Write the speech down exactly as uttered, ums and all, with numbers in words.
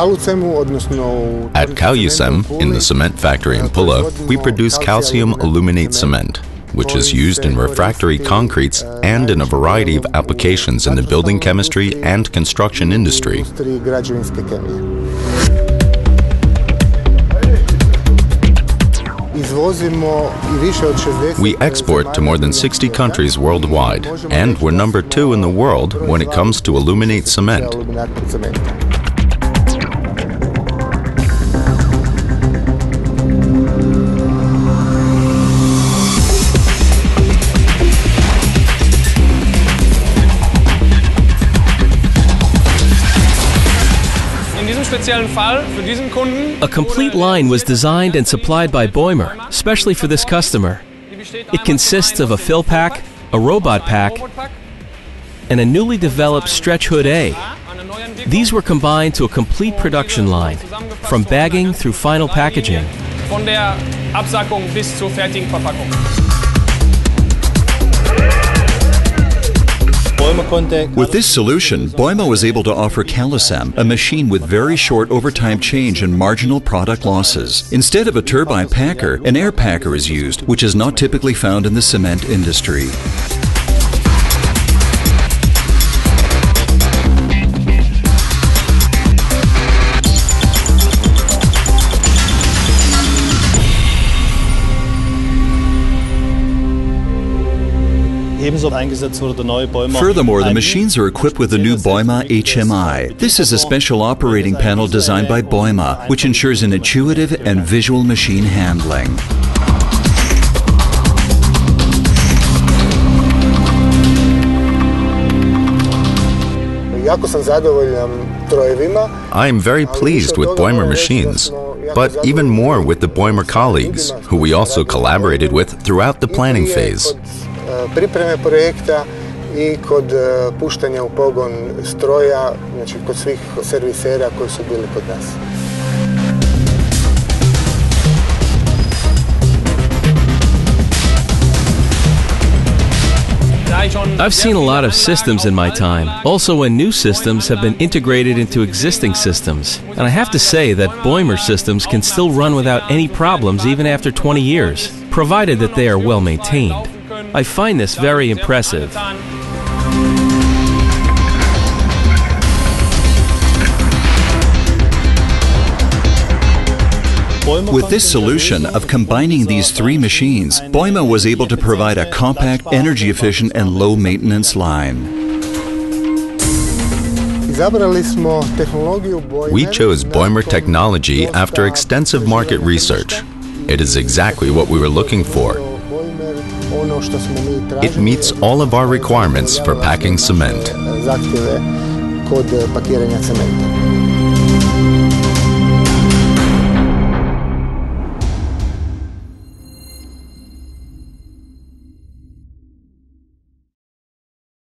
At Calucem, in the cement factory in Pula, we produce calcium aluminate cement, which is used in refractory concretes and in a variety of applications in the building chemistry and construction industry. We export to more than sixty countries worldwide, and we're number two in the world when it comes to aluminate cement. A complete line was designed and supplied by BEUMER, especially for this customer. It consists of a fillpac, a robotpac, and a newly developed stretch hood A. These were combined to a complete production line, from bagging through final packaging. With this solution, BEUMER was able to offer Calucem a machine with very short overtime change and marginal product losses. Instead of a turbine packer, an air packer is used, which is not typically found in the cement industry. Furthermore, the machines are equipped with the new BEUMER H M I. This is a special operating panel designed by BEUMER, which ensures an intuitive and visual machine handling. I am very pleased with BEUMER machines, but even more with the BEUMER colleagues, who we also collaborated with throughout the planning phase. Pripreme projekta I kod puštanja u pogon stroja, znači kod svih servisera koji su bili kod nas. I've seen a lot of systems in my time, also when new systems have been integrated into existing systems. And I have to say that BEUMER systems can still run without any problems even after twenty years, provided that they are well maintained. I find this very impressive. With this solution of combining these three machines, BEUMER was able to provide a compact, energy-efficient and low-maintenance line. We chose BEUMER technology after extensive market research. It is exactly what we were looking for. It meets all of our requirements for packing cement.